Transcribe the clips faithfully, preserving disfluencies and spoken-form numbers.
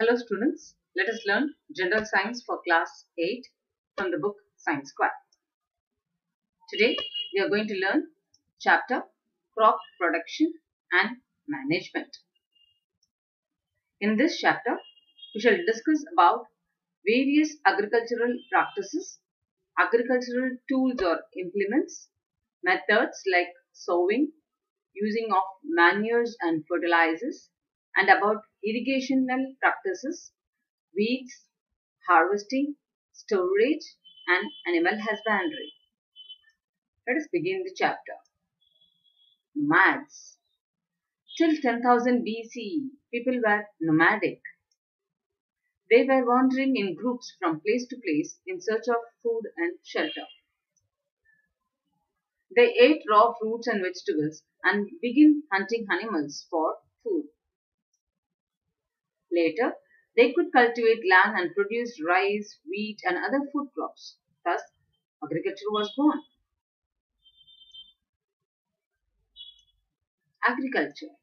Hello students, let us learn General Science for Class eight from the book Science Squad. Today we are going to learn Chapter Crop Production and Management. In this chapter, we shall discuss about various agricultural practices, agricultural tools or implements, methods like sowing, using of manures and fertilizers, and about irrigational practices, weeds, harvesting, storage, and animal husbandry. Let us begin the chapter. Nomads. Till ten thousand B C E, people were nomadic. They were wandering in groups from place to place in search of food and shelter. They ate raw fruits and vegetables and began hunting animals for food. Later, they could cultivate land and produce rice, wheat, and other food crops. Thus, agriculture was born. Agriculture.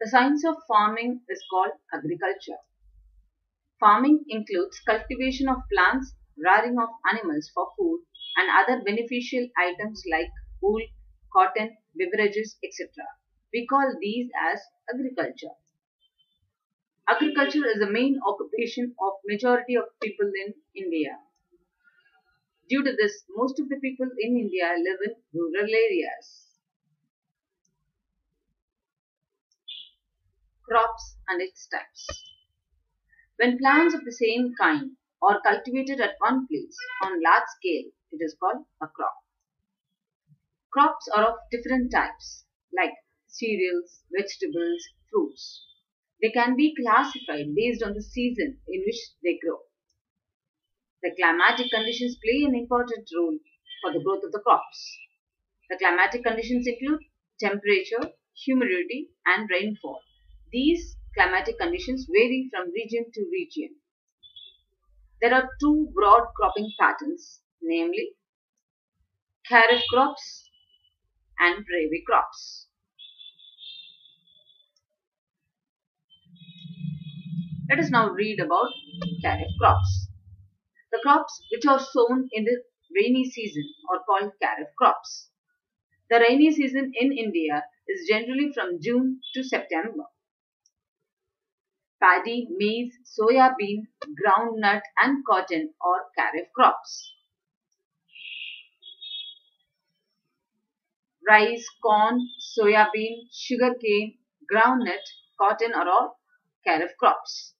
The science of farming is called agriculture. Farming includes cultivation of plants, rearing of animals for food, and other beneficial items like wool, cotton, beverages, et cetera. We call these as agriculture. Agriculture is the main occupation of majority of people in India. Due to this, most of the people in India live in rural areas. Crops and its types. When plants of the same kind are cultivated at one place on large scale, it is called a crop. Crops are of different types like cereals, vegetables, fruits. They can be classified based on the season in which they grow. The climatic conditions play an important role for the growth of the crops. The climatic conditions include temperature, humidity, and rainfall. These climatic conditions vary from region to region. There are two broad cropping patterns, namely kharif crops and rabi crops. Let us now read about kharif crops. The crops which are sown in the rainy season are called kharif crops. The rainy season in India is generally from June to September. Paddy, maize, soya bean, groundnut and cotton are kharif crops. Rice, corn, soya bean, sugarcane, groundnut, cotton are all kharif crops.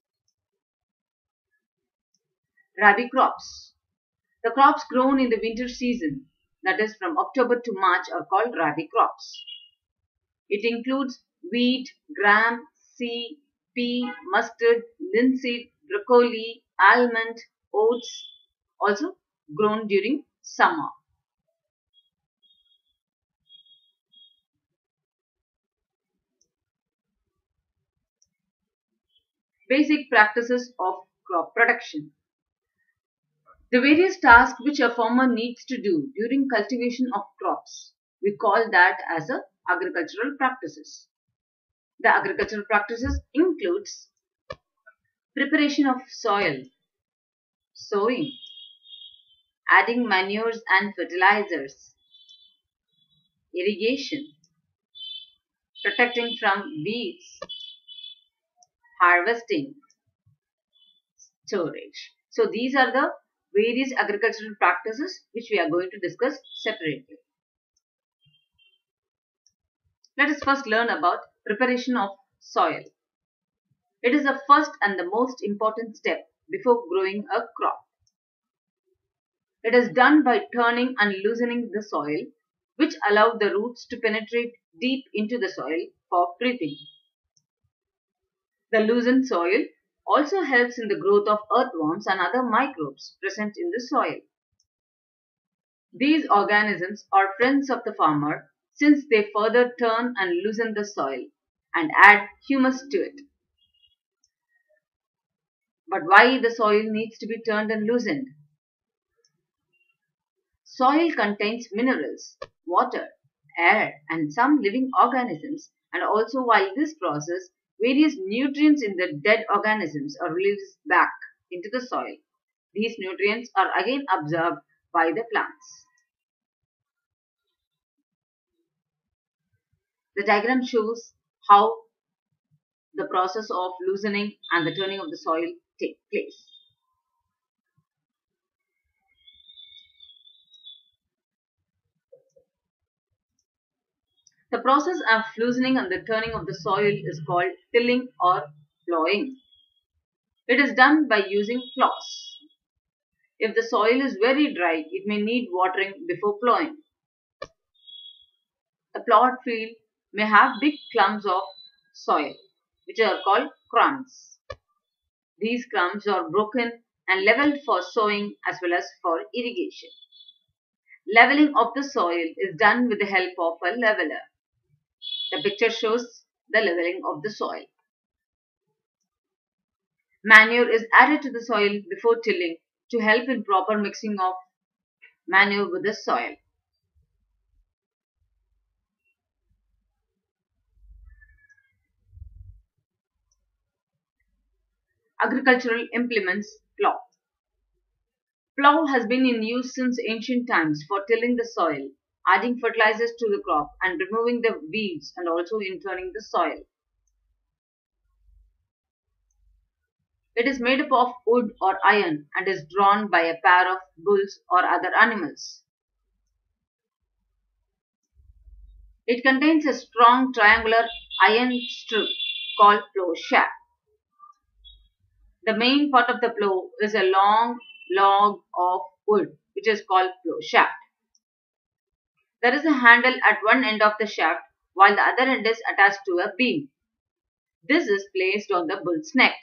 Rabi crops. The crops grown in the winter season, that is from October to March, are called rabi crops. It includes wheat, gram, sea, pea, mustard, linseed, broccoli, almond, oats, also grown during summer. Basic practices of crop production. The various tasks which a farmer needs to do during cultivation of crops, we call that as a agricultural practices. The agricultural practices includes preparation of soil, sowing, adding manures and fertilizers, irrigation, protecting from weeds, harvesting, storage. So these are the various agricultural practices which we are going to discuss separately. Let us first learn about preparation of soil. It is the first and the most important step before growing a crop. It is done by turning and loosening the soil, which allow the roots to penetrate deep into the soil for breathing. The loosened soil also helps in the growth of earthworms and other microbes present in the soil. These organisms are friends of the farmer since they further turn and loosen the soil and add humus to it. But why the soil needs to be turned and loosened? Soil contains minerals, water, air, and some living organisms, and also while this process Various nutrients in the dead organisms are released back into the soil. These nutrients are again absorbed by the plants. The diagram shows how the process of loosening and the turning of the soil take place. The process of loosening and the turning of the soil is called tilling or ploughing. It is done by using ploughs. If the soil is very dry, it may need watering before ploughing. A ploughed field may have big clumps of soil, which are called crumbs. These crumbs are broken and leveled for sowing as well as for irrigation. Leveling of the soil is done with the help of a leveler. The picture shows the leveling of the soil. Manure is added to the soil before tilling to help in proper mixing of manure with the soil. Agricultural implements, plough. Plough has been in use since ancient times for tilling the soil, adding fertilizers to the crop and removing the weeds, and also in turning the soil. It is made up of wood or iron and is drawn by a pair of bulls or other animals. It contains a strong triangular iron strip called ploughshare. The main part of the plough is a long log of wood, which is called plough shaft. There is a handle at one end of the shaft, while the other end is attached to a beam. This is placed on the bull's neck.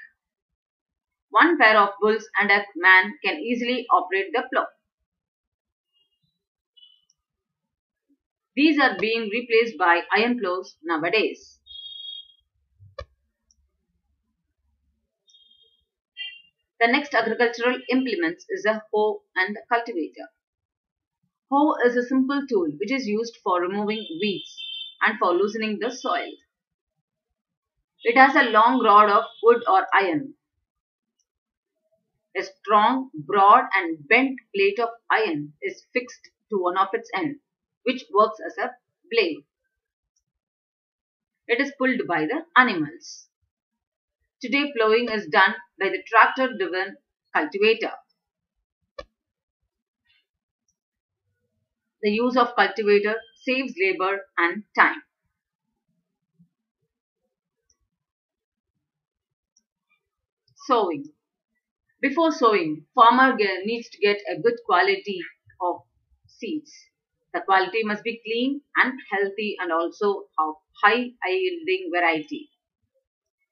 One pair of bulls and a man can easily operate the plough. These are being replaced by iron ploughs nowadays. The next agricultural implement is a hoe and a cultivator. Hoe is a simple tool which is used for removing weeds and for loosening the soil. It has a long rod of wood or iron. A strong, broad and bent plate of iron is fixed to one of its ends, which works as a blade. It is pulled by the animals. Today, ploughing is done by the tractor-driven cultivator. The use of cultivator saves labor and time. Sowing. Before sowing, farmer needs to get a good quality of seeds. The quality must be clean and healthy and also of high yielding variety.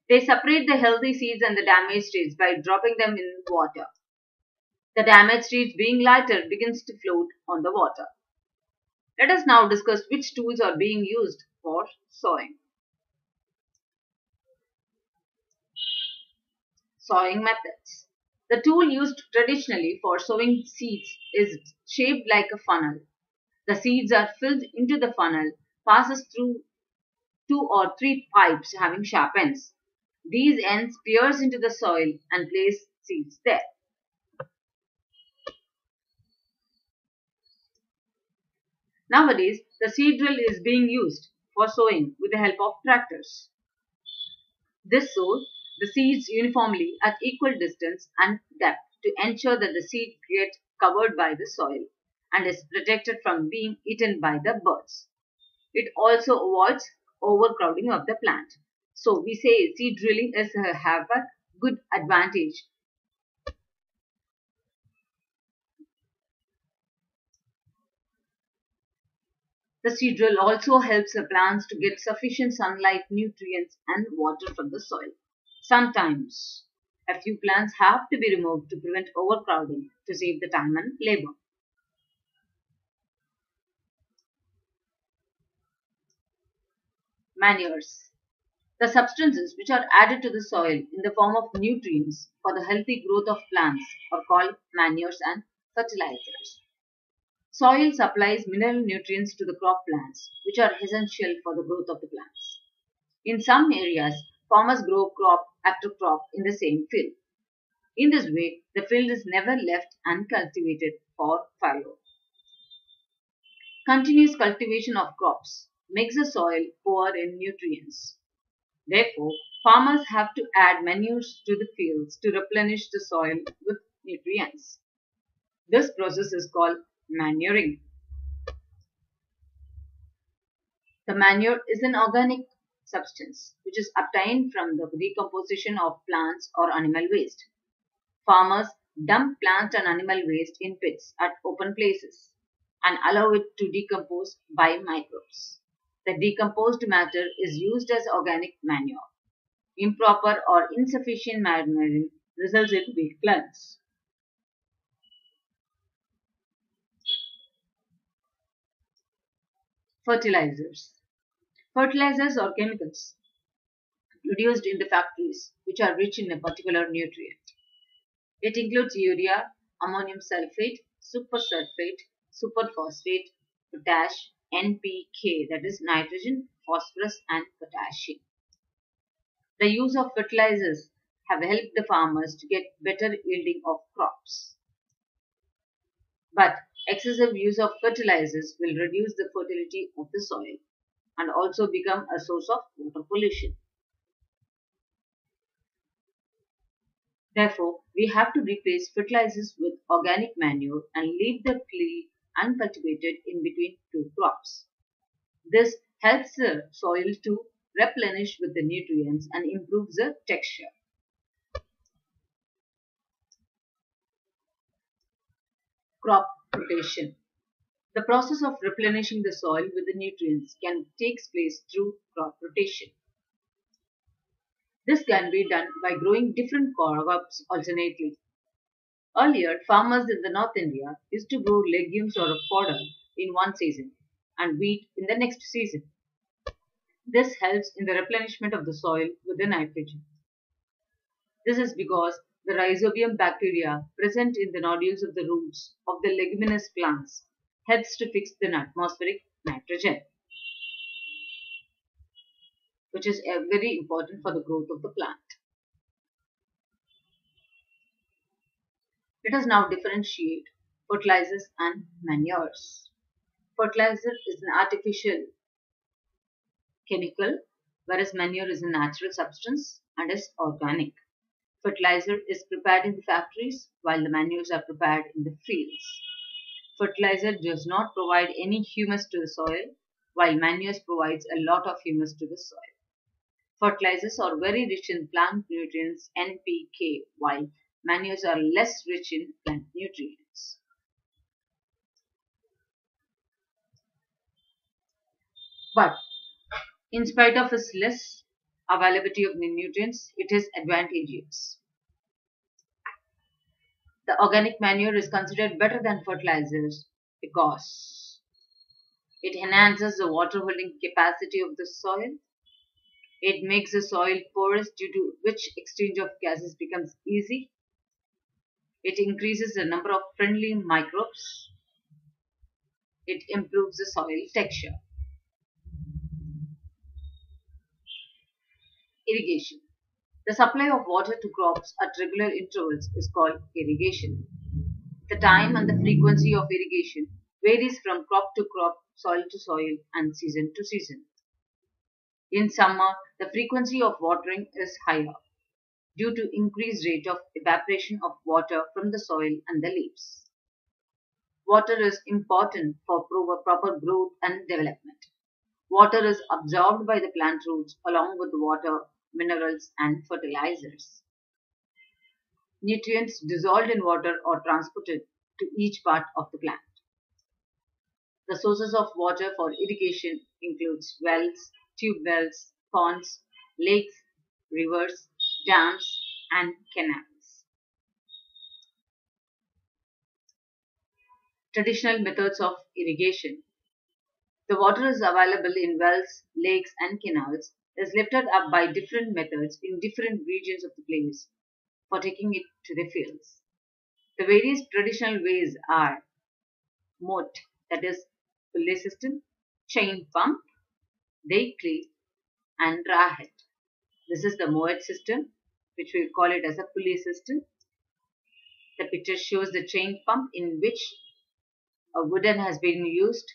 They separate the healthy seeds and the damaged seeds by dropping them in water. The damaged seeds, being lighter, begins to float on the water. Let us now discuss which tools are being used for sowing. Sowing methods. The tool used traditionally for sowing seeds is shaped like a funnel. The seeds are filled into the funnel, passes through two or three pipes having sharp ends. These ends pierce into the soil and place seeds there. Nowadays, the seed drill is being used for sowing with the help of tractors. This sows the seeds uniformly at equal distance and depth to ensure that the seed gets covered by the soil and is protected from being eaten by the birds. It also avoids overcrowding of the plant. So we say seed drilling is uh, have a good advantage. The seed drill also helps the plants to get sufficient sunlight, nutrients and water from the soil. Sometimes a few plants have to be removed to prevent overcrowding to save the time and labor. Manures. The substances which are added to the soil in the form of nutrients for the healthy growth of plants are called manures and fertilizers. Soil supplies mineral nutrients to the crop plants, which are essential for the growth of the plants. In some areas, farmers grow crop after crop in the same field. In this way, the field is never left uncultivated or fallow. Continuous cultivation of crops makes the soil poor in nutrients. Therefore, farmers have to add manures to the fields to replenish the soil with nutrients. This process is called manuring. The manure is an organic substance which is obtained from the decomposition of plants or animal waste. Farmers dump plant and animal waste in pits at open places and allow it to decompose by microbes. The decomposed matter is used as organic manure. Improper or insufficient manuring results in weak plants. Fertilizers. Fertilizers are chemicals produced in the factories which are rich in a particular nutrient. It includes urea, ammonium sulfate, supersulfate, superphosphate, potash, N P K, that is nitrogen, phosphorus and potassium. The use of fertilizers have helped the farmers to get better yielding of crops. But excessive use of fertilizers will reduce the fertility of the soil and also become a source of water pollution. Therefore, we have to replace fertilizers with organic manure and leave the clay uncultivated in between two crops. This helps the soil to replenish with the nutrients and improves the texture. Crop rotation. The process of replenishing the soil with the nutrients can take place through crop rotation. This can be done by growing different crops alternately. Earlier, farmers in the North India used to grow legumes or fodder in one season and wheat in the next season. This helps in the replenishment of the soil with the nitrogen. This is because the rhizobium bacteria present in the nodules of the roots of the leguminous plants helps to fix the atmospheric nitrogen, which is very important for the growth of the plant. Let us now differentiate fertilizers and manures. Fertilizer is an artificial chemical, whereas manure is a natural substance and is organic. Fertilizer is prepared in the factories, while the manures are prepared in the fields. Fertilizer does not provide any humus to the soil, while manures provides a lot of humus to the soil. Fertilizers are very rich in plant nutrients N P K, while manures are less rich in plant nutrients. But in spite of its less availability of nutrients, it is advantageous. The organic manure is considered better than fertilizers because it enhances the water holding capacity of the soil. It makes the soil porous, due to which exchange of gases becomes easy. It increases the number of friendly microbes. It improves the soil texture. Irrigation. The supply of water to crops at regular intervals is called irrigation. The time and the frequency of irrigation varies from crop to crop, soil to soil, and season to season. In summer, the frequency of watering is higher due to increased rate of evaporation of water from the soil and the leaves. Water is important for proper growth and development. Water is absorbed by the plant roots along with water, minerals and fertilizers. Nutrients dissolved in water are transported to each part of the plant. The sources of water for irrigation includes wells, tube wells, ponds, lakes, rivers, dams, and canals. Traditional methods of irrigation. The water is available in wells, lakes, and canals is lifted up by different methods in different regions of the place for taking it to the fields. The various traditional ways are moat, that is pulley system, chain pump, dhekli, and Rahat, This is the moat system, which we will call it as a pulley system. The picture shows the chain pump in which a wooden has been used.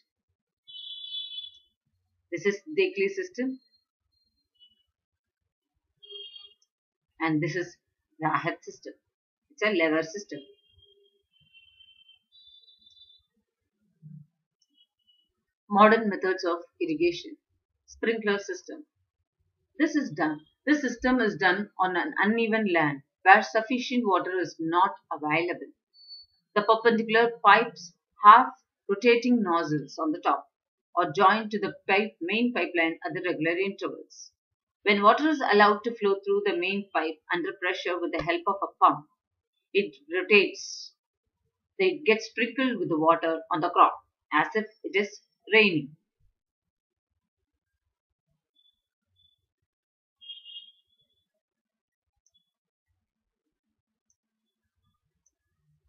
This is dhekli system. And this is Rahat system. It's a lever system. Modern methods of irrigation. Sprinkler system. This is done. This system is done on an uneven land where sufficient water is not available. The perpendicular pipes have rotating nozzles on the top or joined to the pipe, main pipeline at the regular intervals. When water is allowed to flow through the main pipe under pressure with the help of a pump, it rotates. It gets sprinkled with the water on the crop as if it is raining.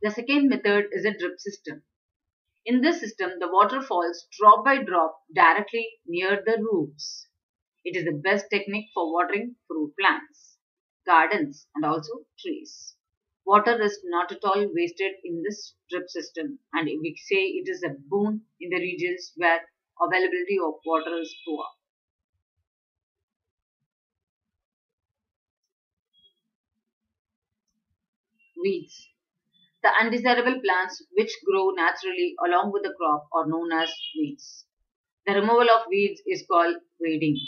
The second method is a drip system. In this system, the water falls drop by drop directly near the roots. It is the best technique for watering fruit plants, gardens, and also trees. Water is not at all wasted in this drip system, and we say it is a boon in the regions where availability of water is poor. Weeds. The undesirable plants which grow naturally along with the crop are known as weeds. The removal of weeds is called weeding.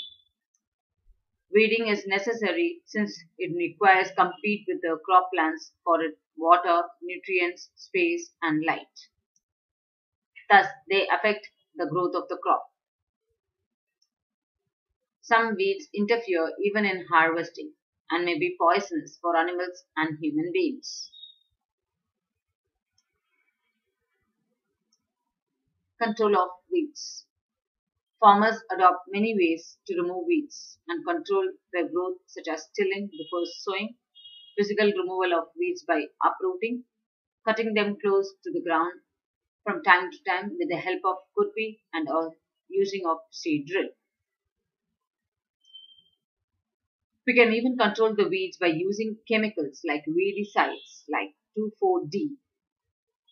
Weeding is necessary since it requires compete with the crop plants for water, nutrients, space and light. Thus, they affect the growth of the crop. Some weeds interfere even in harvesting and may be poisonous for animals and human beings. Control of weeds. Farmers adopt many ways to remove weeds and control their growth, such as tilling before sowing, physical removal of weeds by uprooting, cutting them close to the ground from time to time with the help of kurpi and or using of seed drill. We can even control the weeds by using chemicals like weedicides like two four D.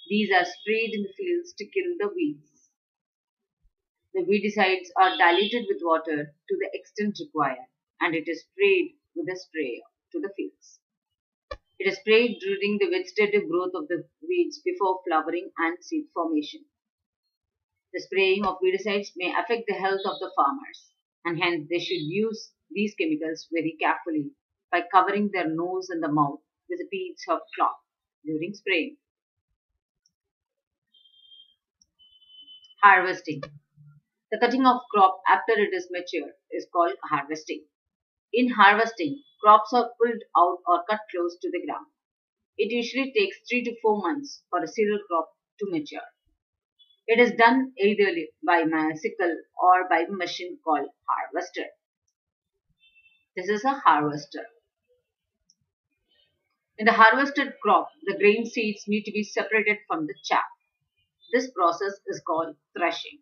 These are sprayed in the fields to kill the weeds. The weedicides are diluted with water to the extent required and it is sprayed with a sprayer to the fields. It is sprayed during the vegetative growth of the weeds before flowering and seed formation. The spraying of weedicides may affect the health of the farmers and hence they should use these chemicals very carefully by covering their nose and the mouth with a piece of cloth during spraying. Harvesting. The cutting of crop after it is mature is called harvesting. In harvesting, crops are pulled out or cut close to the ground. It usually takes three to four months for a cereal crop to mature. It is done either by sickle or by a machine called harvester. This is a harvester. In the harvested crop, the grain seeds need to be separated from the chaff. This process is called threshing.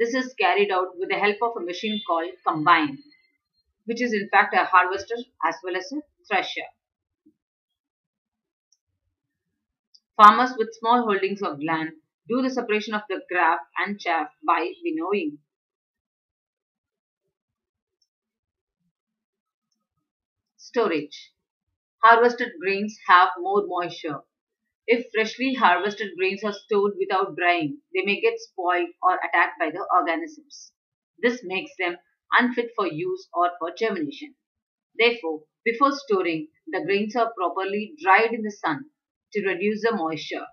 This is carried out with the help of a machine called combine, which is in fact a harvester as well as a thresher. Farmers with small holdings of land do the separation of the chaff and chaff by winnowing. Storage. Harvested grains have more moisture. If freshly harvested grains are stored without drying, they may get spoiled or attacked by the organisms. This makes them unfit for use or for germination. Therefore, before storing, the grains are properly dried in the sun to reduce the moisture.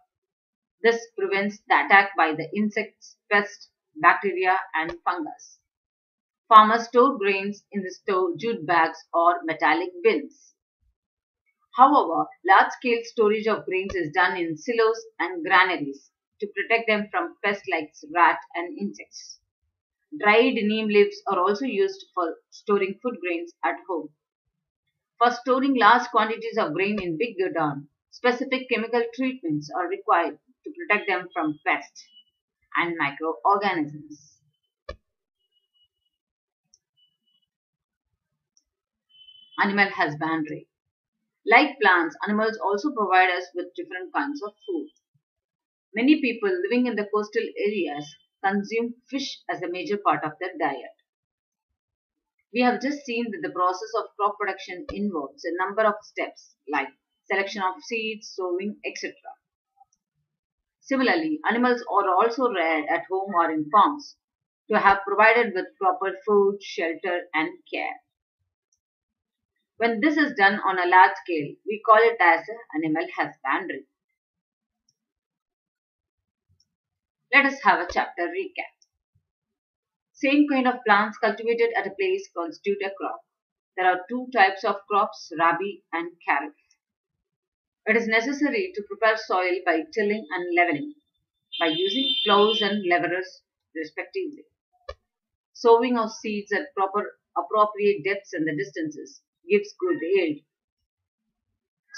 This prevents the attack by the insects, pests, bacteria, and fungus. Farmers store grains in the store jute bags or metallic bins. However, large-scale storage of grains is done in silos and granaries to protect them from pests like rat and insects. Dried neem leaves are also used for storing food grains at home. For storing large quantities of grain in big godown, specific chemical treatments are required to protect them from pests and microorganisms. animal husbandry. Like plants, animals also provide us with different kinds of food. Many people living in the coastal areas consume fish as a major part of their diet. We have just seen that the process of crop production involves a number of steps like selection of seeds, sowing, et cetera. Similarly, animals are also reared at home or in farms to have provided with proper food, shelter and care. When this is done on a large scale, we call it as animal husbandry. Let us have a chapter recap. Same kind of plants cultivated at a place constitute a crop. There are two types of crops, rabi and kharif. It is necessary to prepare soil by tilling and leveling, by using plows and leverers respectively. Sowing of seeds at proper appropriate depths and the distances gives good yield.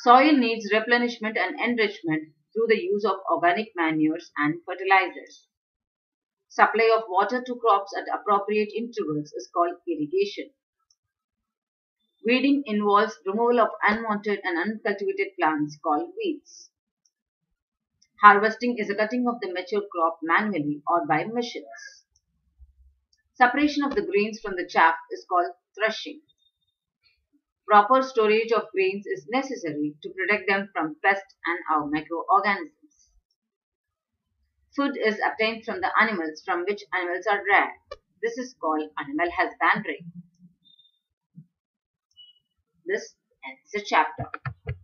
Soil needs replenishment and enrichment through the use of organic manures and fertilizers. Supply of water to crops at appropriate intervals is called irrigation. Weeding involves removal of unwanted and uncultivated plants called weeds. Harvesting is the cutting of the mature crop manually or by machines. Separation of the grains from the chaff is called threshing. Proper storage of grains is necessary to protect them from pests and our microorganisms. Food is obtained from the animals from which animals are reared. This is called animal husbandry. This ends the chapter.